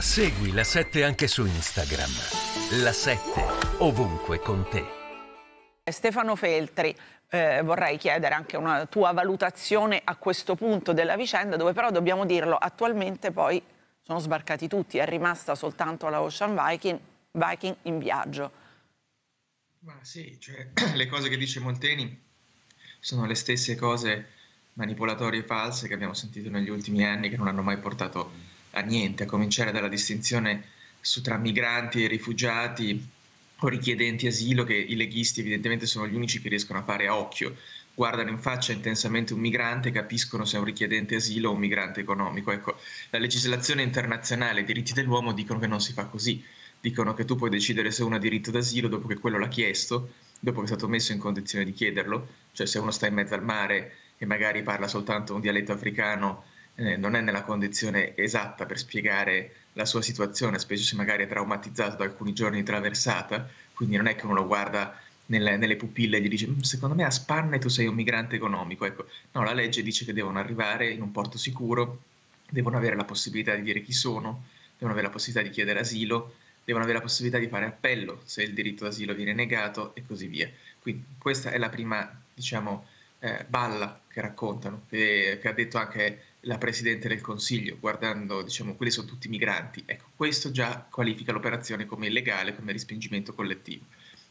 Segui La 7 anche su Instagram. La 7 ovunque con te. Stefano Feltri, vorrei chiedere anche una tua valutazione a questo punto della vicenda, dove però dobbiamo dirlo, attualmente poi sono sbarcati tutti, è rimasta soltanto la Ocean Viking in viaggio. Ma sì, cioè, le cose che dice Molteni sono le stesse cose manipolatorie e false che abbiamo sentito negli ultimi anni, che non hanno mai portato a niente, a cominciare dalla distinzione tra migranti e rifugiati o richiedenti asilo, che i leghisti evidentemente sono gli unici che riescono a fare a occhio. Guardano in faccia intensamente un migrante, capiscono se è un richiedente asilo o un migrante economico. Ecco, la legislazione internazionale, i diritti dell'uomo dicono che non si fa così, dicono che tu puoi decidere se uno ha diritto d'asilo dopo che quello l'ha chiesto, dopo che è stato messo in condizione di chiederlo, cioè se uno sta in mezzo al mare e magari parla soltanto un dialetto africano, non è nella condizione esatta per spiegare la sua situazione, specie se magari è traumatizzato da alcuni giorni di traversata, quindi non è che uno lo guarda nelle pupille e gli dice secondo me a spanne tu sei un migrante economico, ecco, no, la legge dice che devono arrivare in un porto sicuro, devono avere la possibilità di dire chi sono, devono avere la possibilità di chiedere asilo, devono avere la possibilità di fare appello se il diritto d'asilo viene negato e così via. Quindi questa è la prima, diciamo, balla che raccontano, che ha detto anche la Presidente del Consiglio, guardando, diciamo, quelli sono tutti migranti. Ecco, questo già qualifica l'operazione come illegale, come respingimento collettivo.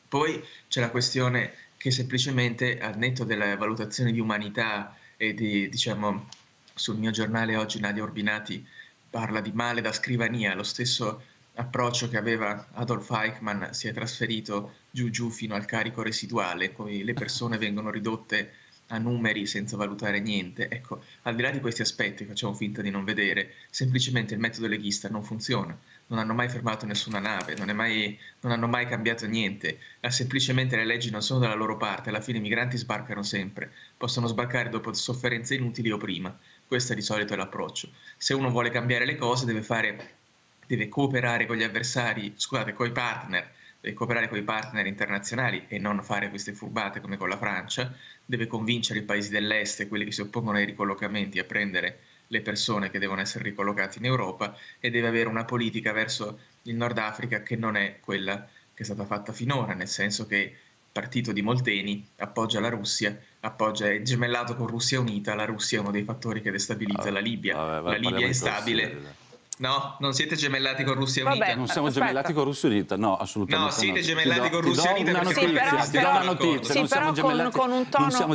Poi c'è la questione che semplicemente, al netto della valutazione di umanità e di, diciamo, sul mio giornale oggi Nadia Orbinati parla di male da scrivania, lo stesso approccio che aveva Adolf Eichmann si è trasferito giù fino al carico residuale, poi le persone vengono ridotte a numeri senza valutare niente. Ecco, al di là di questi aspetti che facciamo finta di non vedere, semplicemente il metodo leghista non funziona, non hanno mai fermato nessuna nave, non hanno mai cambiato niente, semplicemente le leggi non sono dalla loro parte, alla fine i migranti sbarcano sempre, possono sbarcare dopo sofferenze inutili o prima, questo di solito è l'approccio. Se uno vuole cambiare le cose deve cooperare con gli avversari, scusate, con i partner, deve cooperare con i partner internazionali e non fare queste furbate come con la Francia, deve convincere i paesi dell'est e quelli che si oppongono ai ricollocamenti a prendere le persone che devono essere ricollocate in Europa e deve avere una politica verso il Nord Africa che non è quella che è stata fatta finora, nel senso che il partito di Molteni appoggia la Russia, è gemellato con Russia Unita, la Russia è uno dei fattori che destabilizza la Libia, la Libia è instabile. No, non siete gemellati con Russia Unita. Vabbè, non siamo gemellati con Russia Unita, no, assolutamente. No, siete gemellati con Russia Unita perché sì, non siamo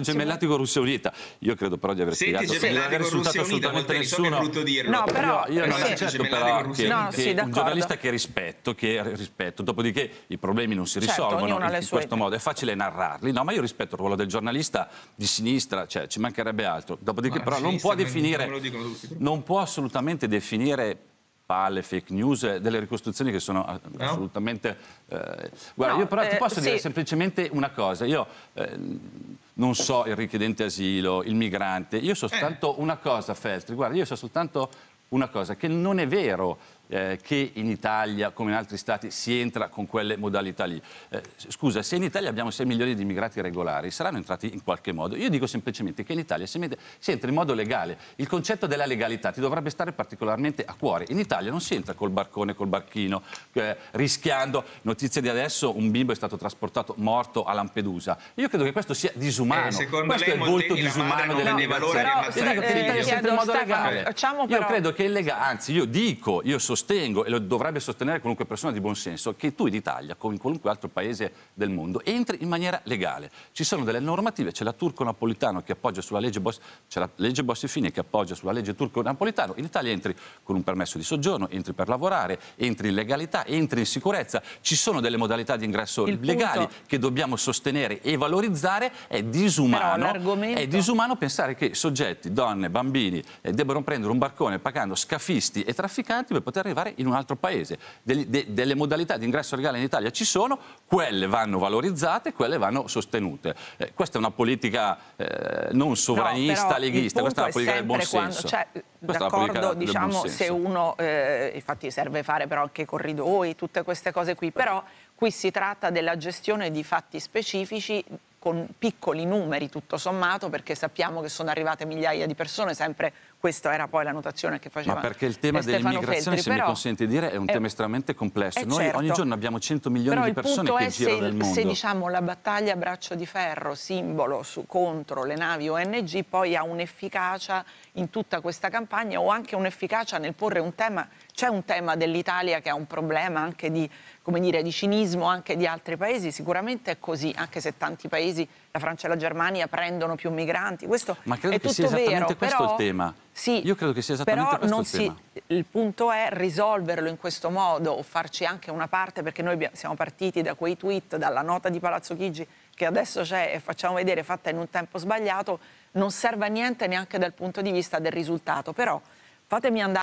gemellati con Russia Unita. Io credo però di aver spiegato che non è risultato assolutamente nessuno. No, però io non sono gemellati con Russia Unita. Un giornalista che rispetto, dopodiché i problemi non si risolvono in questo modo, è facile narrarli. No, ma io rispetto il ruolo del giornalista di sinistra, cioè ci mancherebbe altro. Dopodiché però non può definire, non può assolutamente definire palle, fake news, delle ricostruzioni che sono assolutamente... guarda, no, io però ti posso dire semplicemente una cosa, io non so il richiedente asilo, il migrante, io so soltanto una cosa, Feltri, guarda, io so soltanto una cosa, che non è vero che in Italia, come in altri stati, si entra con quelle modalità lì. Scusa, se in Italia abbiamo 6 milioni di immigrati regolari, saranno entrati in qualche modo. Io dico semplicemente che in Italia si entra in modo legale. Il concetto della legalità ti dovrebbe stare particolarmente a cuore. In Italia non si entra col barcone, col barchino, rischiando. Notizie di adesso, un bimbo è stato trasportato morto a Lampedusa. Io credo che questo sia disumano. Secondo lei, è il volto disumano della legalità. Io credo che è illegale, anzi io dico, io sostengo, e lo dovrebbe sostenere qualunque persona di buon senso, che tu in Italia, come in qualunque altro paese del mondo, entri in maniera legale. Ci sono delle normative, c'è la turco-napolitano che appoggia sulla legge Bossi-Fini che appoggia sulla legge turco-napolitano. In Italia entri con un permesso di soggiorno, entri per lavorare, entri in legalità, entri in sicurezza. Ci sono delle modalità di ingresso legali che dobbiamo sostenere e valorizzare. È disumano pensare che soggetti, donne, bambini, debbano prendere un barcone pagando scafisti e trafficanti per poter arrivare in un altro paese. Delle modalità di ingresso legale in Italia ci sono, quelle vanno valorizzate, quelle vanno sostenute. Questa è una politica non sovranista, leghista, questa è una politica del buon senso. Cioè, d'accordo, diciamo, se uno, infatti serve fare però anche corridoi, tutte queste cose qui, però Qui si tratta della gestione di fatti specifici con piccoli numeri tutto sommato, perché sappiamo che sono arrivate migliaia di persone, sempre questa era poi la notazione che faceva. Ma perché il tema dell'immigrazione, se mi consente di dire, è un tema estremamente complesso. Noi ogni giorno abbiamo 100 milioni di persone che girano nel mondo. Se diciamo la battaglia a braccio di ferro, simbolo contro le navi ONG, poi ha un'efficacia in tutta questa campagna, o anche un'efficacia nel porre un tema. C'è un tema dell'Italia che ha un problema anche di, come dire, di cinismo anche di altri paesi, sicuramente è così, anche se tanti paesi, la Francia e la Germania, prendono più migranti, questo è tutto vero. Ma credo che sia esattamente questo il tema. Sì, io credo che sia esattamente questo il tema. Il punto è risolverlo in questo modo, o farci anche una parte, perché noi siamo partiti da quei tweet, dalla nota di Palazzo Chigi, che adesso c'è e facciamo vedere fatta in un tempo sbagliato, non serve a niente neanche dal punto di vista del risultato, però fatemi andare